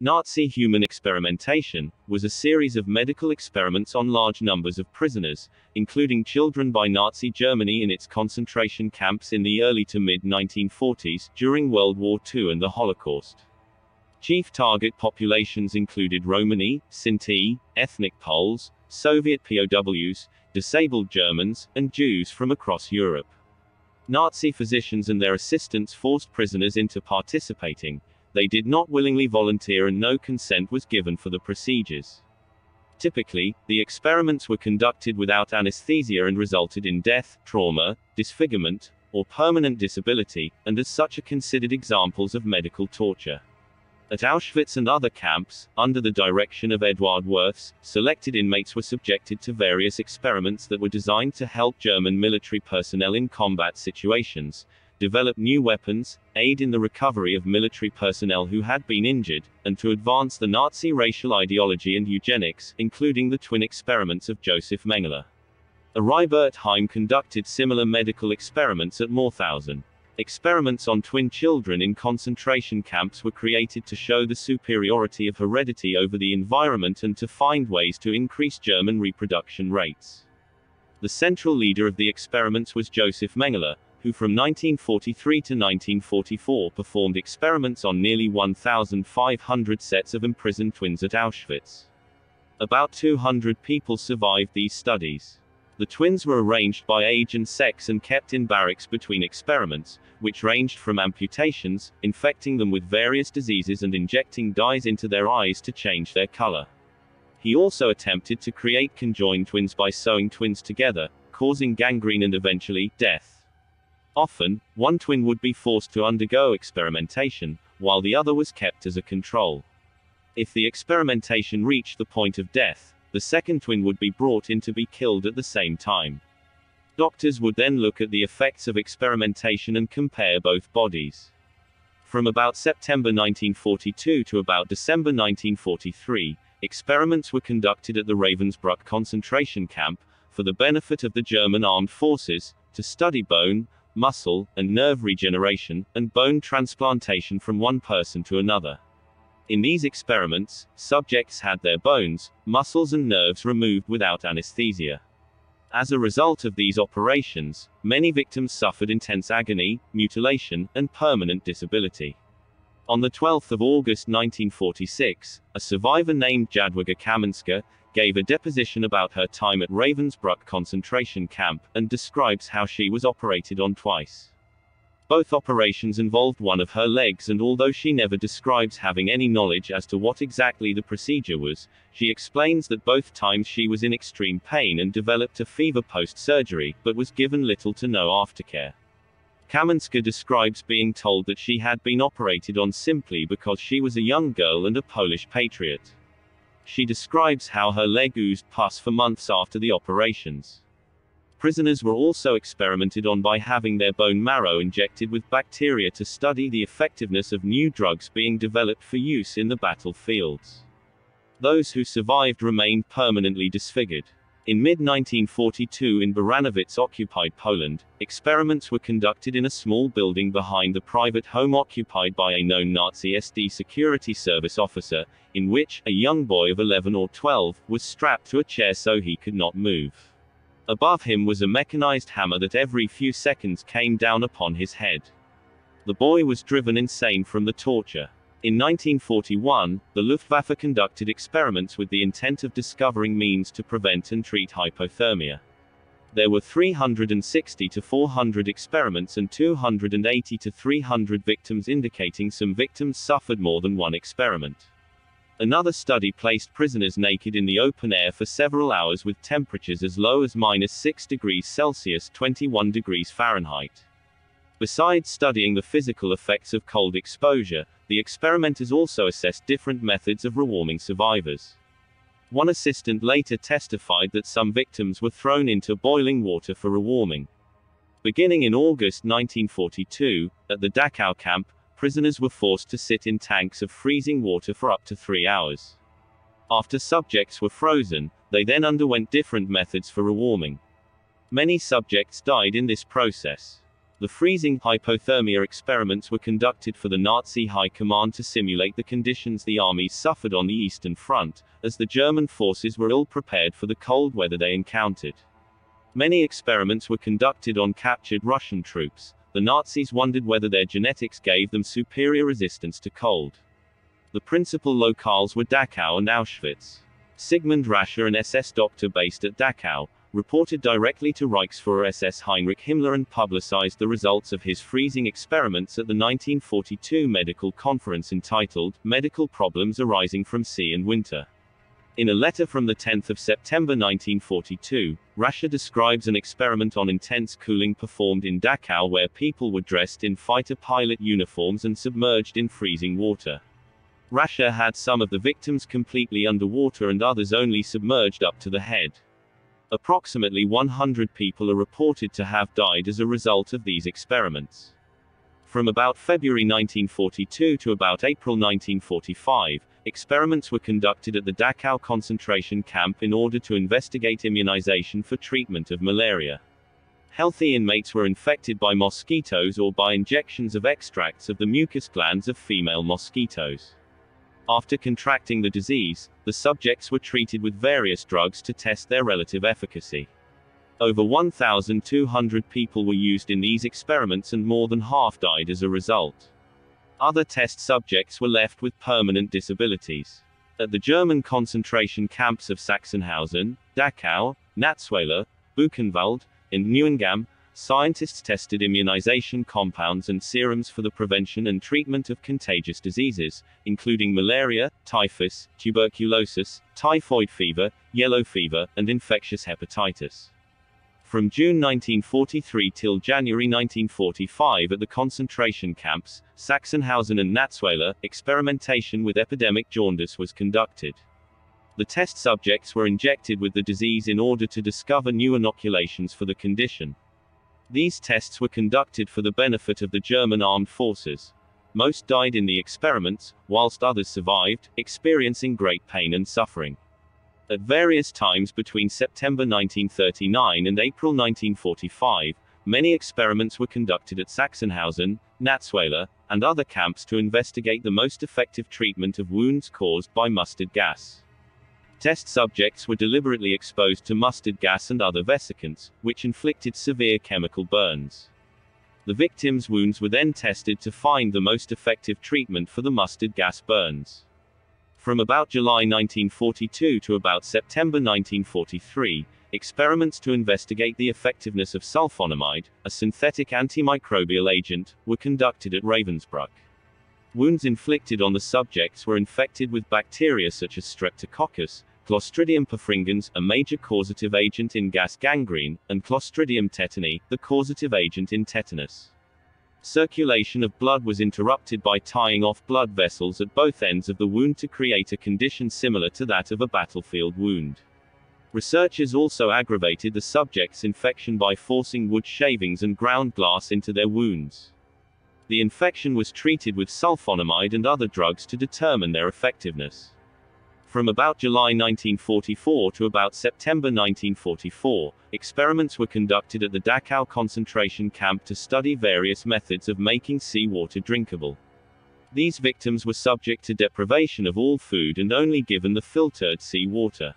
Nazi human experimentation was a series of medical experiments on large numbers of prisoners, including children by Nazi Germany in its concentration camps in the early to mid-1940s, during World War II and the Holocaust. Chief target populations included Romani, Sinti, ethnic Poles, Soviet POWs, disabled Germans, and Jews from across Europe. Nazi physicians and their assistants forced prisoners into participating. They did not willingly volunteer and no consent was given for the procedures. Typically, the experiments were conducted without anesthesia and resulted in death, trauma, disfigurement, or permanent disability, and as such are considered examples of medical torture. At Auschwitz and other camps, under the direction of Eduard Wirths, selected inmates were subjected to various experiments that were designed to help German military personnel in combat situations, develop new weapons, aid in the recovery of military personnel who had been injured, and to advance the Nazi racial ideology and eugenics, including the twin experiments of Josef Mengele. Aribert Heim conducted similar medical experiments at Mauthausen. Experiments on twin children in concentration camps were created to show the superiority of heredity over the environment and to find ways to increase German reproduction rates. The central leader of the experiments was Josef Mengele, who from 1943 to 1944 performed experiments on nearly 1,500 sets of imprisoned twins at Auschwitz. About 200 people survived these studies. The twins were arranged by age and sex and kept in barracks between experiments, which ranged from amputations, infecting them with various diseases and injecting dyes into their eyes to change their color. He also attempted to create conjoined twins by sewing twins together, causing gangrene and eventually, death. Often, one twin would be forced to undergo experimentation, while the other was kept as a control. If the experimentation reached the point of death, the second twin would be brought in to be killed at the same time. Doctors would then look at the effects of experimentation and compare both bodies. From about September 1942 to about December 1943, experiments were conducted at the Ravensbrück concentration camp, for the benefit of the German armed forces, to study bone, muscle, and nerve regeneration, and bone transplantation from one person to another. In these experiments, subjects had their bones, muscles and nerves removed without anesthesia. As a result of these operations, many victims suffered intense agony, mutilation, and permanent disability. On the 12th of August 1946, a survivor named Jadwaga Kaminska gave a deposition about her time at Ravensbrück concentration camp, and describes how she was operated on twice. Both operations involved one of her legs, and although she never describes having any knowledge as to what exactly the procedure was, she explains that both times she was in extreme pain and developed a fever post-surgery, but was given little to no aftercare. Kaminska describes being told that she had been operated on simply because she was a young girl and a Polish patriot. She describes how her leg oozed pus for months after the operations. Prisoners were also experimented on by having their bone marrow injected with bacteria to study the effectiveness of new drugs being developed for use in the battlefields. Those who survived remained permanently disfigured. In mid-1942 in Baranowitz occupied Poland, experiments were conducted in a small building behind the private home occupied by a known Nazi SD security service officer, in which, a young boy of 11 or 12, was strapped to a chair so he could not move. Above him was a mechanized hammer that every few seconds came down upon his head. The boy was driven insane from the torture. In 1941, the Luftwaffe conducted experiments with the intent of discovering means to prevent and treat hypothermia. There were 360 to 400 experiments and 280 to 300 victims, indicating some victims suffered more than one experiment. Another study placed prisoners naked in the open air for several hours with temperatures as low as -6°C (21°F). Besides studying the physical effects of cold exposure, the experimenters also assessed different methods of rewarming survivors. One assistant later testified that some victims were thrown into boiling water for rewarming. Beginning in August 1942, at the Dachau camp, prisoners were forced to sit in tanks of freezing water for up to 3 hours. After subjects were frozen, they then underwent different methods for rewarming. Many subjects died in this process. The freezing hypothermia experiments were conducted for the Nazi High Command to simulate the conditions the armies suffered on the Eastern Front, as the German forces were ill-prepared for the cold weather they encountered. Many experiments were conducted on captured Russian troops. The Nazis wondered whether their genetics gave them superior resistance to cold. The principal locales were Dachau and Auschwitz. Sigmund Rascher, an SS doctor based at Dachau, reported directly to Reichsführer SS Heinrich Himmler and publicized the results of his freezing experiments at the 1942 medical conference entitled, Medical Problems Arising from Sea and Winter. In a letter from 10 September 1942, Rascher describes an experiment on intense cooling performed in Dachau where people were dressed in fighter pilot uniforms and submerged in freezing water. Rascher had some of the victims completely underwater and others only submerged up to the head. Approximately 100 people are reported to have died as a result of these experiments. From about February 1942 to about April 1945, experiments were conducted at the Dachau concentration camp in order to investigate immunization for treatment of malaria. Healthy inmates were infected by mosquitoes or by injections of extracts of the mucus glands of female mosquitoes. After contracting the disease, the subjects were treated with various drugs to test their relative efficacy. Over 1,200 people were used in these experiments and more than half died as a result. Other test subjects were left with permanent disabilities. At the German concentration camps of Sachsenhausen, Dachau, Natzweiler, Buchenwald, and Neuengamme, scientists tested immunization compounds and serums for the prevention and treatment of contagious diseases, including malaria, typhus, tuberculosis, typhoid fever, yellow fever, and infectious hepatitis. From June 1943 till January 1945 at the concentration camps, Sachsenhausen and Natzweiler, experimentation with epidemic jaundice was conducted. The test subjects were injected with the disease in order to discover new inoculations for the condition. These tests were conducted for the benefit of the German armed forces. Most died in the experiments, whilst others survived, experiencing great pain and suffering. At various times between September 1939 and April 1945, many experiments were conducted at Sachsenhausen, Natzweiler, and other camps to investigate the most effective treatment of wounds caused by mustard gas. Test subjects were deliberately exposed to mustard gas and other vesicants, which inflicted severe chemical burns. The victims' wounds were then tested to find the most effective treatment for the mustard gas burns. From about July 1942 to about September 1943, experiments to investigate the effectiveness of sulfonamide, a synthetic antimicrobial agent, were conducted at Ravensbrück. Wounds inflicted on the subjects were infected with bacteria such as Streptococcus, Clostridium perfringens, a major causative agent in gas gangrene, and Clostridium tetani, the causative agent in tetanus. Circulation of blood was interrupted by tying off blood vessels at both ends of the wound to create a condition similar to that of a battlefield wound. Researchers also aggravated the subjects' infection by forcing wood shavings and ground glass into their wounds. The infection was treated with sulfonamide and other drugs to determine their effectiveness. From about July 1944 to about September 1944, experiments were conducted at the Dachau concentration camp to study various methods of making seawater drinkable. These victims were subject to deprivation of all food and only given the filtered seawater.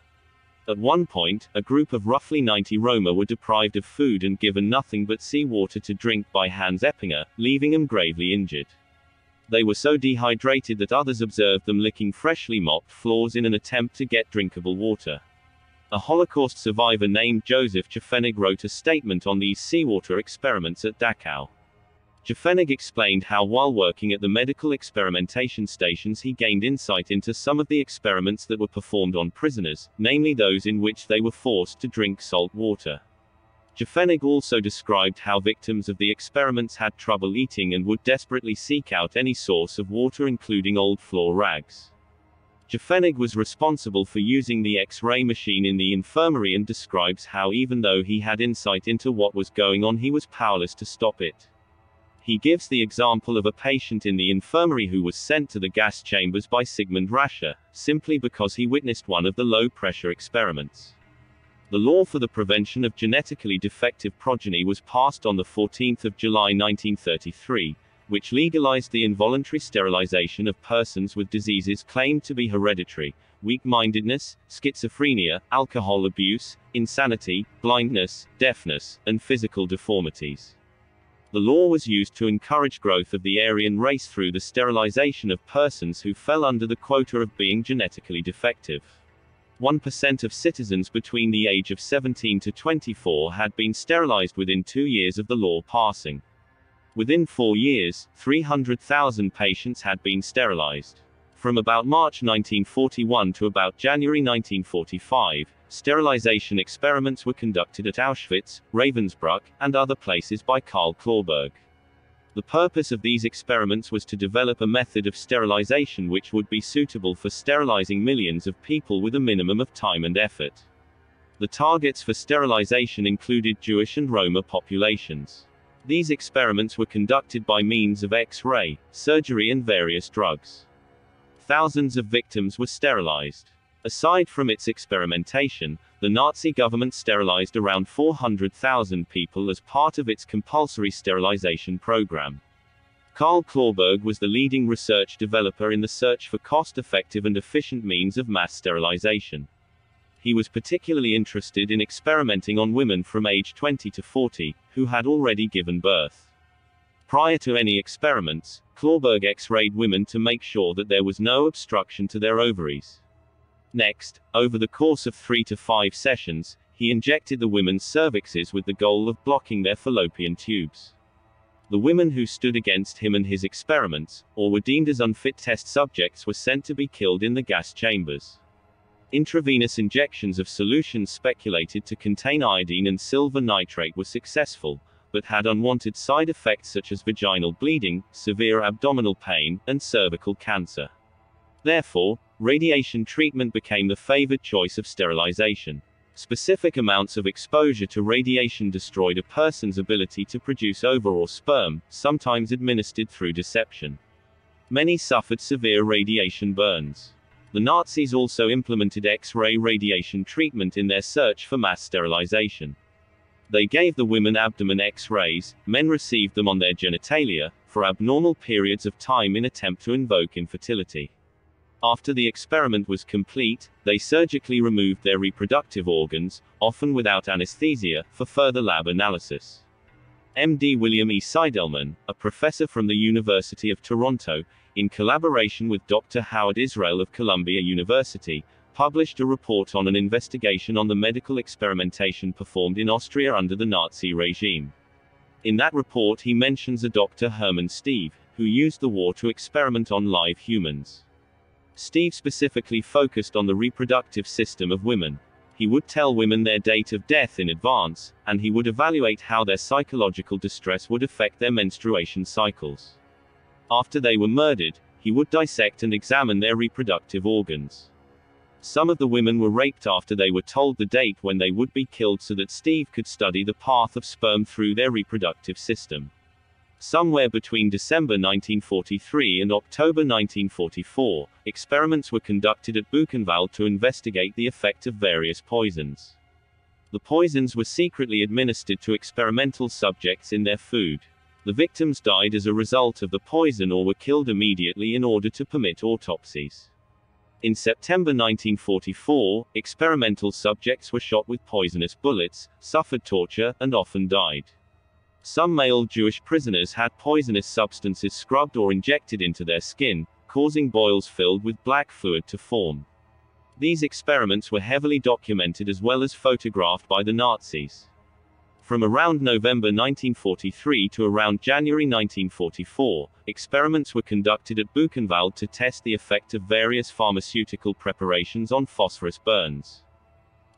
At one point, a group of roughly 90 Roma were deprived of food and given nothing but seawater to drink by Hans Eppinger, leaving them gravely injured. They were so dehydrated that others observed them licking freshly mopped floors in an attempt to get drinkable water. A Holocaust survivor named Joseph Tschofenig wrote a statement on these seawater experiments at Dachau. Tschofenig explained how while working at the medical experimentation stations he gained insight into some of the experiments that were performed on prisoners, namely those in which they were forced to drink salt water. Tschofenig also described how victims of the experiments had trouble eating and would desperately seek out any source of water including old floor rags. Tschofenig was responsible for using the X-ray machine in the infirmary and describes how even though he had insight into what was going on he was powerless to stop it. He gives the example of a patient in the infirmary who was sent to the gas chambers by Sigmund Rascher, simply because he witnessed one of the low-pressure experiments. The law for the prevention of genetically defective progeny was passed on 14 July 1933, which legalized the involuntary sterilization of persons with diseases claimed to be hereditary: weak-mindedness, schizophrenia, alcohol abuse, insanity, blindness, deafness, and physical deformities. The law was used to encourage growth of the Aryan race through the sterilization of persons who fell under the quota of being genetically defective. 1% of citizens between the age of 17 to 24 had been sterilized within 2 years of the law passing. Within 4 years, 300,000 patients had been sterilized. From about March 1941 to about January 1945, sterilization experiments were conducted at Auschwitz, Ravensbrück, and other places by Carl Clauberg. The purpose of these experiments was to develop a method of sterilization which would be suitable for sterilizing millions of people with a minimum of time and effort. The targets for sterilization included Jewish and Roma populations. These experiments were conducted by means of X-ray, surgery and various drugs. Thousands of victims were sterilized. Aside from its experimentation, the Nazi government sterilized around 400,000 people as part of its compulsory sterilization program. Carl Clauberg was the leading research developer in the search for cost-effective and efficient means of mass sterilization. He was particularly interested in experimenting on women from age 20 to 40, who had already given birth. Prior to any experiments, Clauberg X-rayed women to make sure that there was no obstruction to their ovaries. Next, over the course of 3 to 5 sessions, he injected the women's cervixes with the goal of blocking their fallopian tubes. The women who stood against him and his experiments, or were deemed as unfit test subjects, were sent to be killed in the gas chambers. Intravenous injections of solutions speculated to contain iodine and silver nitrate were successful, but had unwanted side effects such as vaginal bleeding, severe abdominal pain, and cervical cancer. Therefore, radiation treatment became the favored choice of sterilization. Specific amounts of exposure to radiation destroyed a person's ability to produce ova or sperm, sometimes administered through deception. Many suffered severe radiation burns. The Nazis also implemented X-ray radiation treatment in their search for mass sterilization. They gave the women abdomen X-rays, men received them on their genitalia, for abnormal periods of time in attempt to invoke infertility. After the experiment was complete, they surgically removed their reproductive organs, often without anesthesia, for further lab analysis. MD William E. Seidelman, a professor from the University of Toronto, in collaboration with Dr. Howard Israel of Columbia University, published a report on an investigation on the medical experimentation performed in Austria under the Nazi regime. In that report he mentions a Dr. Hermann Stieve, who used the war to experiment on live humans. Stieve specifically focused on the reproductive system of women. He would tell women their date of death in advance, and he would evaluate how their psychological distress would affect their menstruation cycles. After they were murdered, he would dissect and examine their reproductive organs. Some of the women were raped after they were told the date when they would be killed so that Stieve could study the path of sperm through their reproductive system. Somewhere between December 1943 and October 1944, experiments were conducted at Buchenwald to investigate the effect of various poisons. The poisons were secretly administered to experimental subjects in their food. The victims died as a result of the poison or were killed immediately in order to permit autopsies. In September 1944, experimental subjects were shot with poisonous bullets, suffered torture, and often died. Some male Jewish prisoners had poisonous substances scrubbed or injected into their skin, causing boils filled with black fluid to form. These experiments were heavily documented as well as photographed by the Nazis. From around November 1943 to around January 1944, experiments were conducted at Buchenwald to test the effect of various pharmaceutical preparations on phosphorus burns.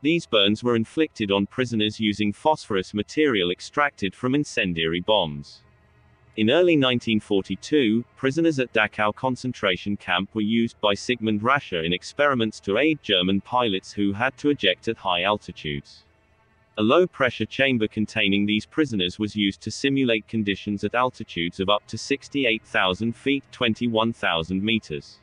These burns were inflicted on prisoners using phosphorus material extracted from incendiary bombs. In early 1942, prisoners at Dachau concentration camp were used by Sigmund Rascher in experiments to aid German pilots who had to eject at high altitudes. A low-pressure chamber containing these prisoners was used to simulate conditions at altitudes of up to 68,000 feet (21,000 meters).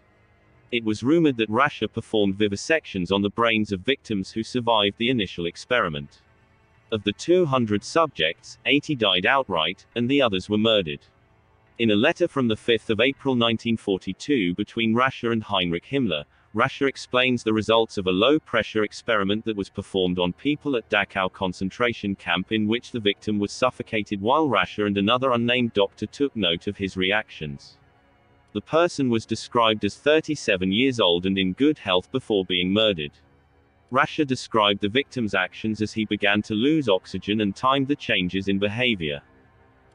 It was rumored that Rascher performed vivisections on the brains of victims who survived the initial experiment. Of the 200 subjects, 80 died outright, and the others were murdered. In a letter from 5 April 1942 between Rascher and Heinrich Himmler, Rascher explains the results of a low-pressure experiment that was performed on people at Dachau concentration camp, in which the victim was suffocated while Rascher and another unnamed doctor took note of his reactions. The person was described as 37 years old and in good health before being murdered. Rascher described the victim's actions as he began to lose oxygen and timed the changes in behavior.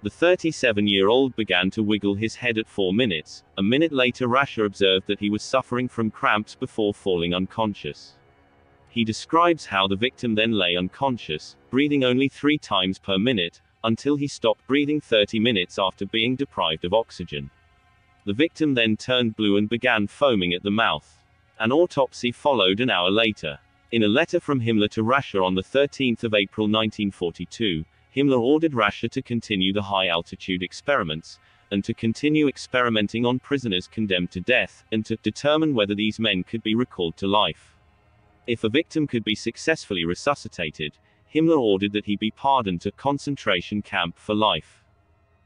The 37-year-old began to wiggle his head at 4 minutes. A minute later, Rascher observed that he was suffering from cramps before falling unconscious. He describes how the victim then lay unconscious, breathing only 3 times per minute, until he stopped breathing 30 minutes after being deprived of oxygen. The victim then turned blue and began foaming at the mouth. An autopsy followed an hour later. In a letter from Himmler to Rascher on 13 April 1942, Himmler ordered Rascher to continue the high-altitude experiments, and to continue experimenting on prisoners condemned to death, and to determine whether these men could be recalled to life. If a victim could be successfully resuscitated, Himmler ordered that he be pardoned to concentration camp for life.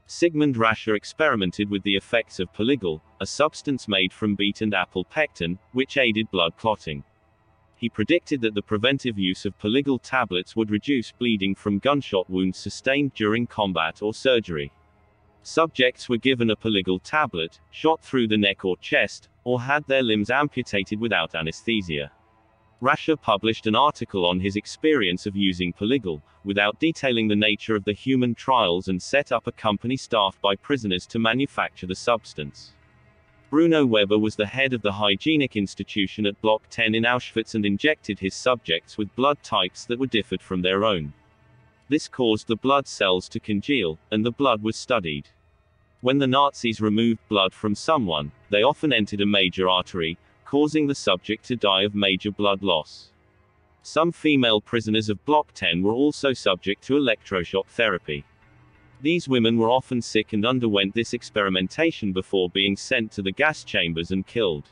Sigmund Rascher experimented with the effects of polygal, a substance made from beet and apple pectin, which aided blood clotting. He predicted that the preventive use of polygal tablets would reduce bleeding from gunshot wounds sustained during combat or surgery. Subjects were given a polygal tablet, shot through the neck or chest, or had their limbs amputated without anesthesia. Rascher published an article on his experience of using polygal, without detailing the nature of the human trials, and set up a company staffed by prisoners to manufacture the substance. Bruno Weber was the head of the hygienic institution at Block 10 in Auschwitz and injected his subjects with blood types that were different from their own. This caused the blood cells to congeal, and the blood was studied. When the Nazis removed blood from someone, they often entered a major artery, causing the subject to die of major blood loss. Some female prisoners of Block 10 were also subject to electroshock therapy. These women were often sick and underwent this experimentation before being sent to the gas chambers and killed.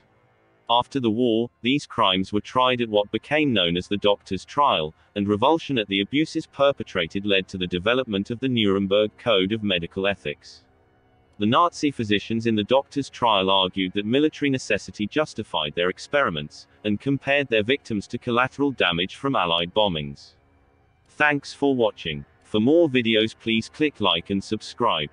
After the war, these crimes were tried at what became known as the Doctor's Trial, and revulsion at the abuses perpetrated led to the development of the Nuremberg Code of Medical Ethics. The Nazi physicians in the Doctor's Trial argued that military necessity justified their experiments, and compared their victims to collateral damage from Allied bombings. Thanks for watching. For more videos, please click like and subscribe.